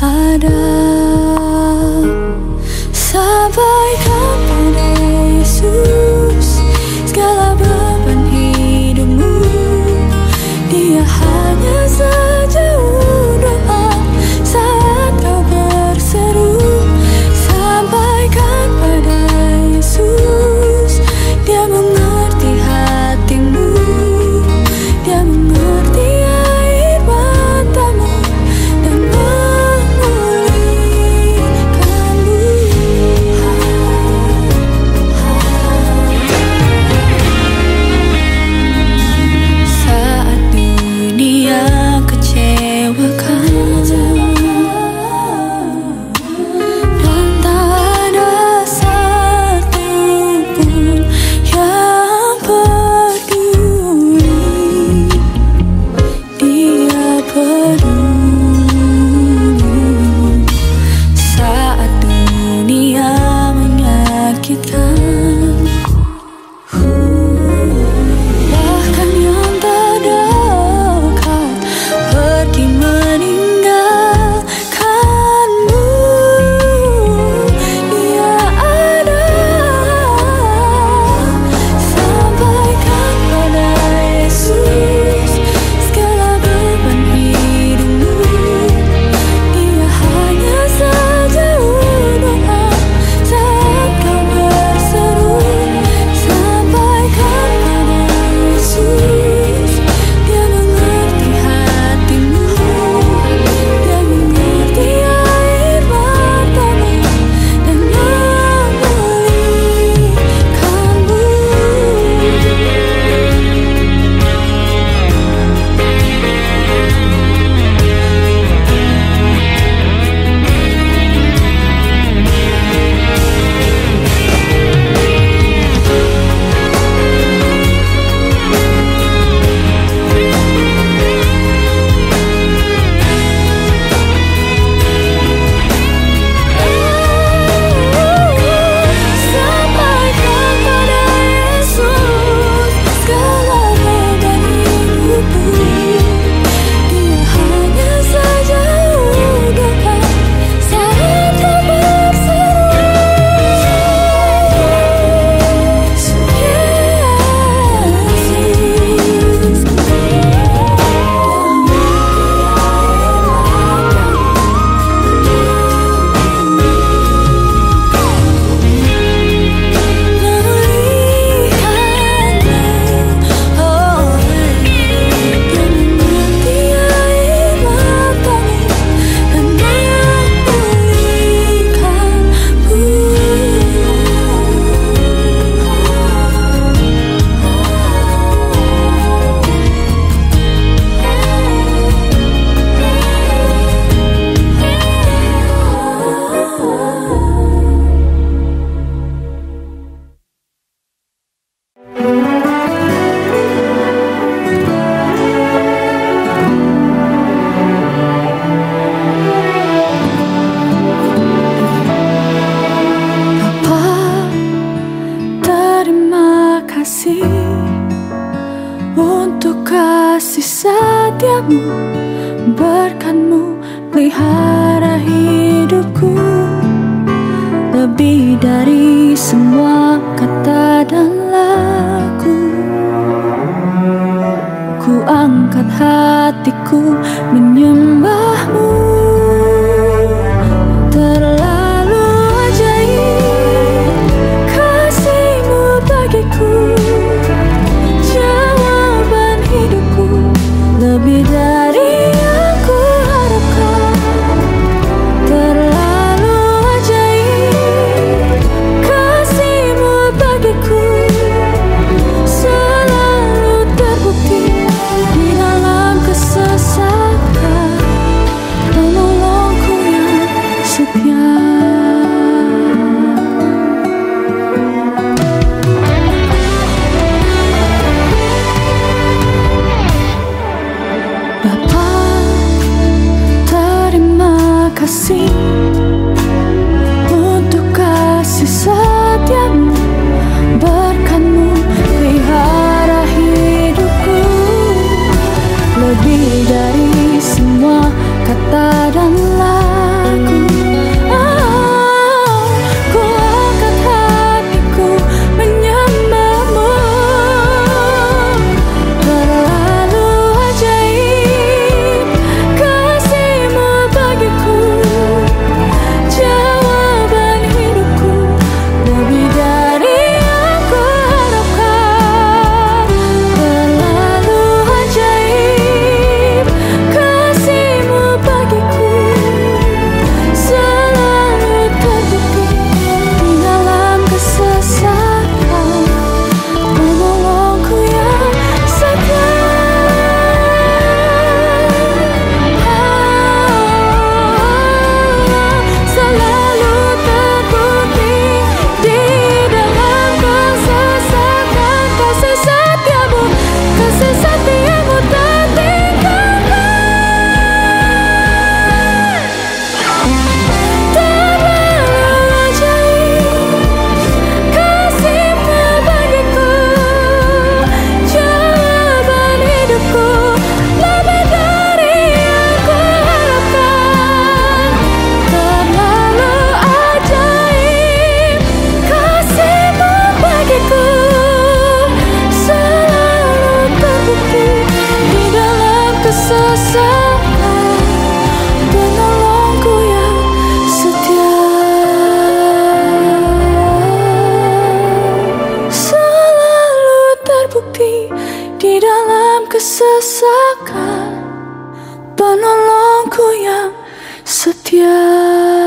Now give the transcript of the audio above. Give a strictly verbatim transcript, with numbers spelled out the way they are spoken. ada. Sampai kapan Yesus, segala beban hidupmu, Dia hanya sejauh doa saat kau berseru. Sampaikan pada Yesus, Dia mengerti hatimu, Dia mengerti air matamu dan memulihkanmu. Saat dunia kecewakan dan tak ada satu pun yang peduli, Dia peduli. Saat dunia menyakitkan, bahkan yang terdekat pergi meninggalkanmu, Dia ada. Sampaikan pada Yesus, segala beban hidupmu, Dia hanya sejauh doa saat kau berseru. Sampaikan pada Yesus, Dia mengerti hatimu, Dia mengerti air matamu dan memulihkanmu. Sampaikan pada Yesus, segala beban hidupmu, Dia hanya sejauh doa saat kau berseru. Yesus, Bapa, terima kasih untuk kasih setiamu, berkat-Mu pelihara hidupku, lebih dari semua kata dan laku. Ku angkat hatiku menyembah-Mu, terlalu ajaib kasih-Mu bagiku, jawaban hidupku lebih dari yang ku harapkan. Terlalu ajaib kasih-Mu bagiku, selalu terbukti di dalam kesesakan, penolongku yang setia. Bapa, terima kasih untuk kasih setiamu, berkat-Mu pelihara hidupku, lebih dari semua kata dan laku. yang setia.